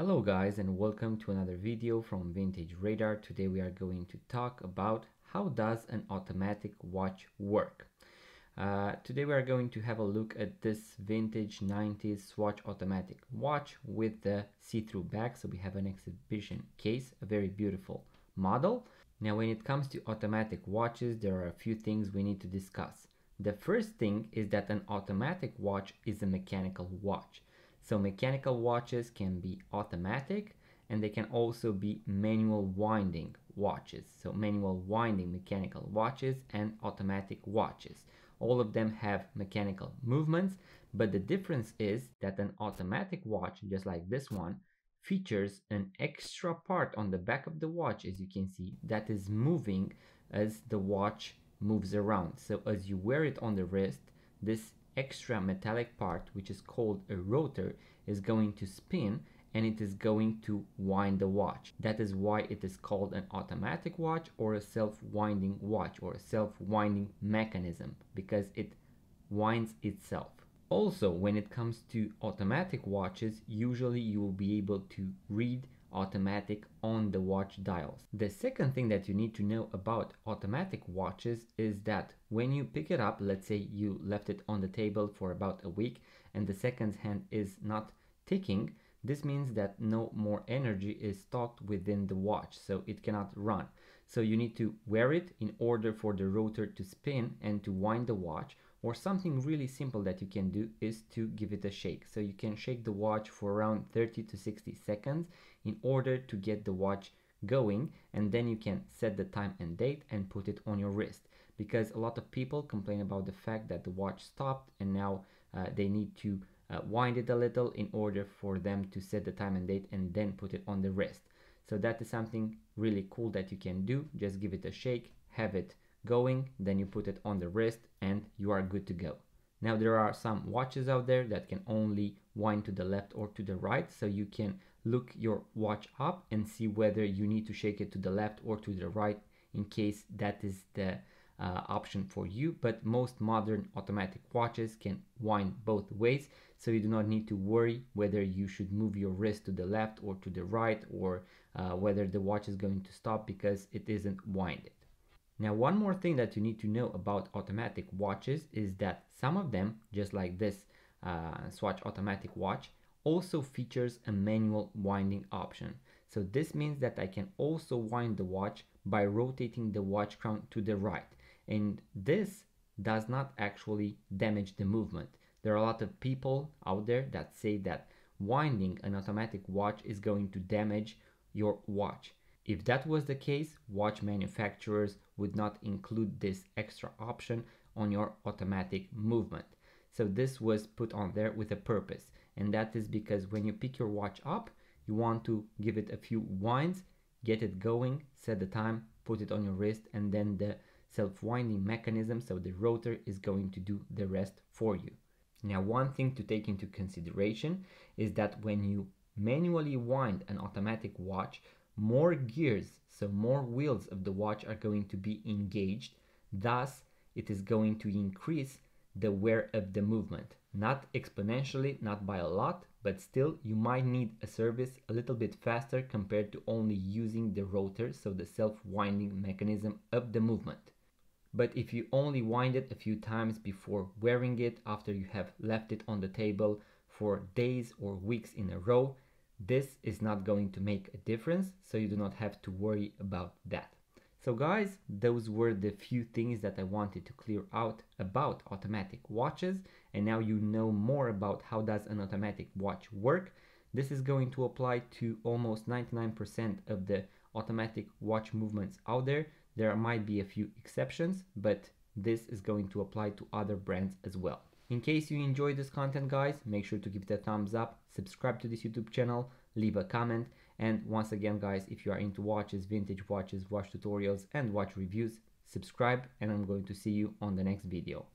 Hello guys, and welcome to another video from Vintage Radar. Today we are going to talk about how does an automatic watch work. Today we are going to have a look at this vintage 90s Swatch automatic watch with the see-through back. So we have an exhibition case, a very beautiful model. Now when it comes to automatic watches, there are a few things we need to discuss. The first thing is that an automatic watch is a mechanical watch. So mechanical watches can be automatic, and they can also be manual winding watches. So manual winding mechanical watches and automatic watches. All of them have mechanical movements, but the difference is that an automatic watch, just like this one, features an extra part on the back of the watch, as you can see, that is moving as the watch moves around. So as you wear it on the wrist, this extra metallic part, which is called a rotor, is going to spin and it is going to wind the watch. That is why it is called an automatic watch or a self-winding watch or a self-winding mechanism, because it winds itself. Also, when it comes to automatic watches, usually you will be able to read automatic on the watch dials. The second thing that you need to know about automatic watches is that when you pick it up, let's say you left it on the table for about a week and the second hand is not ticking, this means that no more energy is stocked within the watch, so it cannot run. So you need to wear it in order for the rotor to spin and to wind the watch. Or something really simple that you can do is to give it a shake. So you can shake the watch for around 30 to 60 seconds in order to get the watch going, and then you can set the time and date and put it on your wrist. Because a lot of people complain about the fact that the watch stopped and now they need to wind it a little in order for them to set the time and date and then put it on the wrist. So that is something really cool that you can do. Just give it a shake, have it going, then you put it on the wrist and you are good to go. Now there are some watches out there that can only wind to the left or to the right, so you can look your watch up and see whether you need to shake it to the left or to the right in case that is the option for you. But most modern automatic watches can wind both ways, so you do not need to worry whether you should move your wrist to the left or to the right, or whether the watch is going to stop because it isn't winded. Now, one more thing that you need to know about automatic watches is that some of them, just like this Swatch automatic watch, also features a manual winding option. So this means that I can also wind the watch by rotating the watch crown to the right. And this does not actually damage the movement. There are a lot of people out there that say that winding an automatic watch is going to damage your watch. If that was the case, watch manufacturers would not include this extra option on your automatic movement. So this was put on there with a purpose, and that is because when you pick your watch up, you want to give it a few winds, get it going, set the time, put it on your wrist, and then the self-winding mechanism, so the rotor, is going to do the rest for you. Now, one thing to take into consideration is that when you manually wind an automatic watch, more gears, so more wheels of the watch, are going to be engaged. Thus, it is going to increase the wear of the movement. Not exponentially, not by a lot, but still you might need a service a little bit faster compared to only using the rotor, so the self-winding mechanism of the movement. But if you only wind it a few times before wearing it, after you have left it on the table for days or weeks in a row, this is not going to make a difference, so you do not have to worry about that. So guys, those were the few things that I wanted to clear out about automatic watches, and now you know more about how does an automatic watch work. This is going to apply to almost 99% of the automatic watch movements out there. There might be a few exceptions, but this is going to apply to other brands as well. In case you enjoyed this content, guys, make sure to give it a thumbs up, subscribe to this YouTube channel, leave a comment, and once again, guys, if you are into watches, vintage watches, watch tutorials, and watch reviews, subscribe, and I'm going to see you on the next video.